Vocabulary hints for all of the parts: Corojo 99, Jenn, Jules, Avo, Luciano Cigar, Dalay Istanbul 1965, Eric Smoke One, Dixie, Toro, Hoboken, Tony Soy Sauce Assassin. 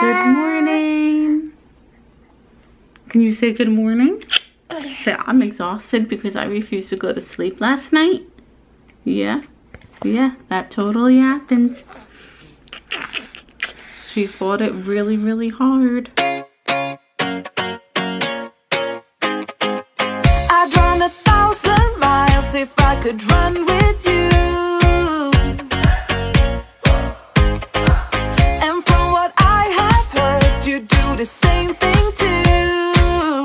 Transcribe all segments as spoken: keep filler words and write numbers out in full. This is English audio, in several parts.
Good morning. Can you say good morning? Say I'm exhausted because I refused to go to sleep last night. Yeah, yeah, that totally happened. She fought it really, really hard. I'd run a thousand miles if I could run with you. The same thing too.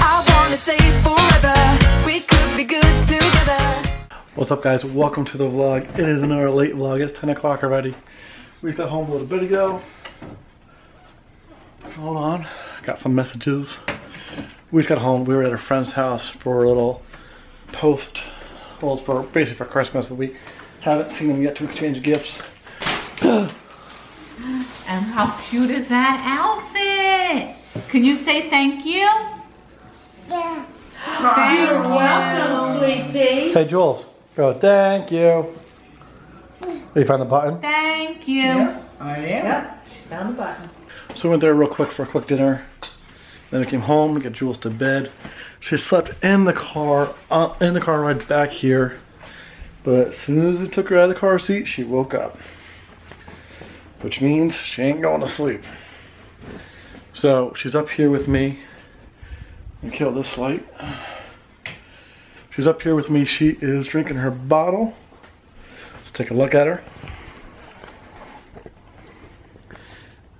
I wanna say forever, we could be good together. What's up, guys? Welcome to the vlog. It is another late vlog. It's ten o'clock already. We got home a little bit ago. Hold on, got some messages. We just got home. We were at a friend's house for a little post, well, for basically for Christmas, but we haven't seen them yet to exchange gifts. And how cute is that outfit? Can you say thank you? Yeah. Thank You're you. welcome, sweetie. Say, Jules, go, thank you. Did you find the button? Thank you. Yep, I am. Yep, she found the button. So we went there real quick for a quick dinner. Then we came home, we got Jules to bed. She slept in the car, uh, in the car ride back here. But as soon as we took her out of the car seat, she woke up. Which means she ain't going to sleep. So she's up here with me. Let me kill this light. She's up here with me. She is drinking her bottle. Let's take a look at her.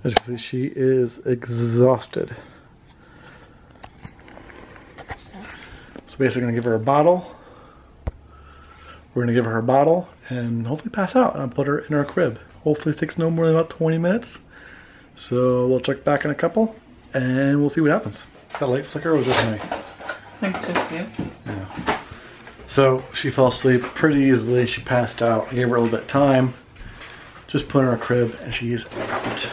As you can see, she is exhausted. So basically, I'm gonna give her a bottle. We're gonna give her a bottle and hopefully pass out, and I'll put her in her crib. Hopefully it takes no more than about twenty minutes. So we'll check back in a couple and we'll see what happens. That light flicker was just me. I think just you. Yeah. So she fell asleep pretty easily. She passed out. I gave her a little bit of time. Just put her in her crib and she is out.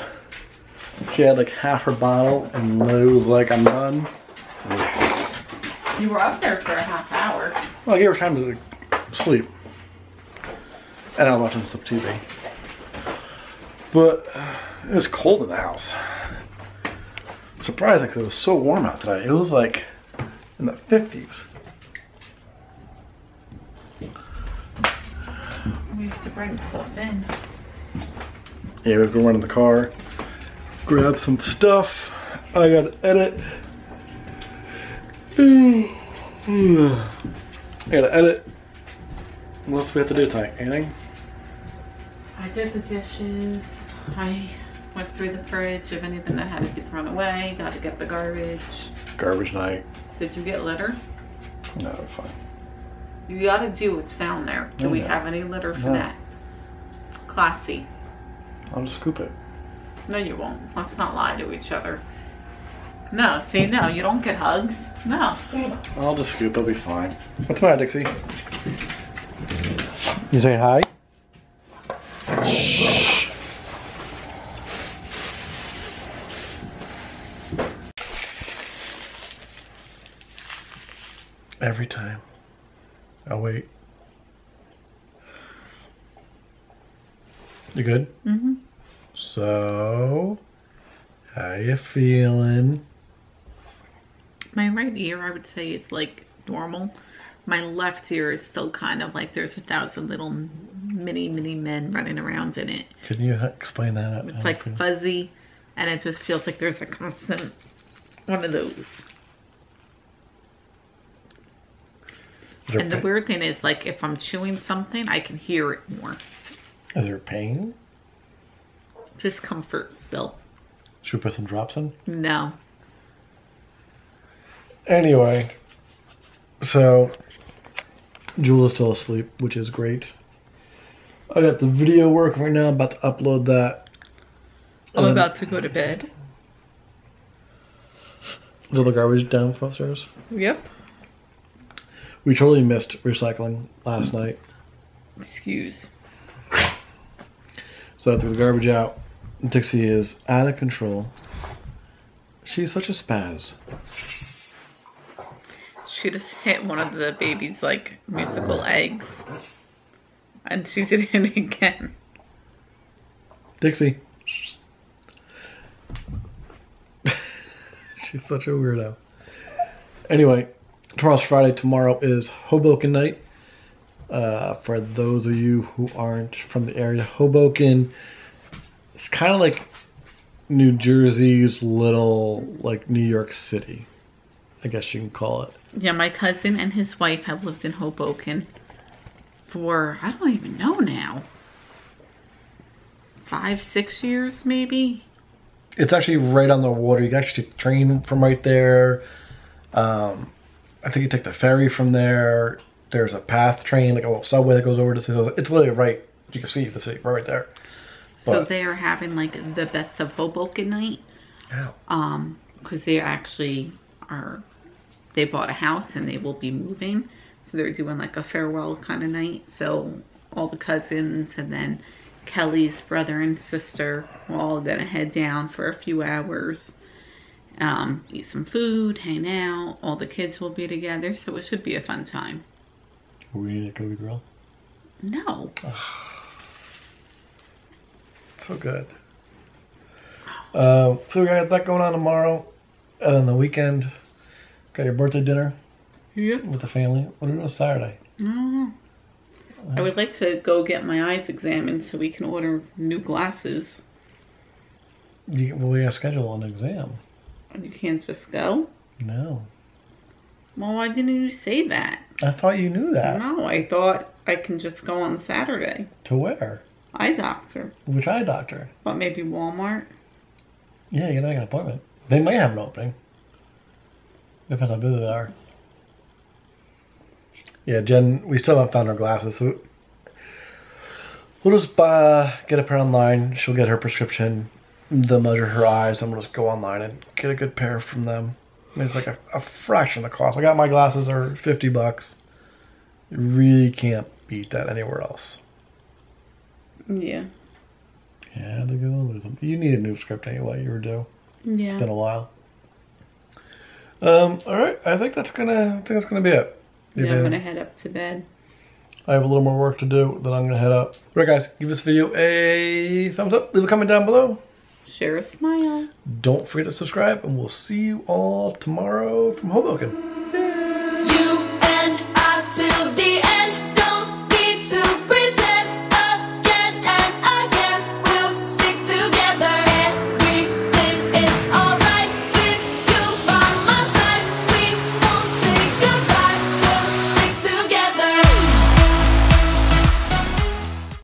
She had like half her bottle and was like, I'm done. You were up there for a half hour. Well, I gave her time to like, sleep. And I was watching some T V. But it was cold in the house. Surprising because it was so warm out today. It was like in the fifties. We used to bring stuff in. Yeah, we were running the car, grab some stuff. I gotta edit. I gotta edit. What else do we have to do tonight? Anything? I did the dishes. I went through the fridge of anything that had to be thrown away. Got to get the garbage. Garbage night. Did you get litter? No, fine. You got to do what's down there. Do oh, we no. have any litter for no. that? Classy. I'll just scoop it. No, you won't. Let's not lie to each other. No, see, no, you don't get hugs. No. I'll just scoop. It'll be fine. What's my Dixie? You saying hi? Shh. Every time I wait. You good? Mm-hmm. So, how you feeling? My right ear, I would say, is like normal. My left ear is still kind of like there's a thousand little mini, mini men running around in it. Can you explain that? It's like fuzzy, and it just feels like there's a constant one of those. And the weird thing is, like, if I'm chewing something, I can hear it more. Is there pain? Discomfort still. Should we put some drops in? No. Anyway, so Jules is still asleep, which is great. I got the video work right now. I'm about to upload that. I'm about to go to bed. Is all the garbage down from upstairs? Yep. We totally missed recycling last night. Excuse. So I threw the garbage out. Dixie is out of control. She's such a spaz. She just hit one of the baby's like musical eggs. And she did it again. Dixie. She's such a weirdo. Anyway, tomorrow's Friday. Tomorrow is Hoboken night. Uh, for those of you who aren't from the area, Hoboken, it's kind of like New Jersey's little, like, New York City, I guess you can call it. Yeah, my cousin and his wife have lived in Hoboken for, I don't even know now, five, six years maybe? It's actually right on the water. You can actually train from right there. Um, I think you take the ferry from there. There's a path train, like a little subway that goes over to the city. It's literally right, you can see the city right there. But, so they are having like the best of Hoboken night. Yeah. Um, because they actually are, they bought a house and they will be moving. So they're doing like a farewell kind of night. So all the cousins and then Kelly's brother and sister are all gonna head down for a few hours. Um, eat some food, hang out. All the kids will be together. So it should be a fun time. Are we eating at Kobe Grill? No. Oh, so good. Uh, so we got that going on tomorrow. And then the weekend, got your birthday dinner. Yeah. With the family. What are we doing Saturday? I don't know. Uh, I would like to go get my eyes examined so we can order new glasses. You, well, we have to schedule an exam. You can't just go? No. Well, why didn't you say that? I thought you knew that. No, I thought I can just go on Saturday. To where? Eye doctor. Which eye doctor? What, maybe Walmart? Yeah, you can make an appointment. They might have an opening. Depends how busy they are. Yeah, Jen, we still haven't found her glasses. So we'll just buy, get a pair online. She'll get her prescription. They'll measure her eyes. And we'll just go online and get a good pair from them. I mean, it's like a, a fraction of the cost. I got my glasses are fifty bucks. You really can't beat that anywhere else. Yeah. Yeah, they're gonna lose them. You need a new script anyway. You were due. Yeah. It's been a while. Um. All right. I think that's gonna. I think that's gonna be it. Yeah, I'm gonna head up to bed. I have a little more work to do. Then I'm gonna head up. All right, guys. Give this video a thumbs up. Leave a comment down below. Share a smile. Don't forget to subscribe, and we'll see you all tomorrow from Hoboken.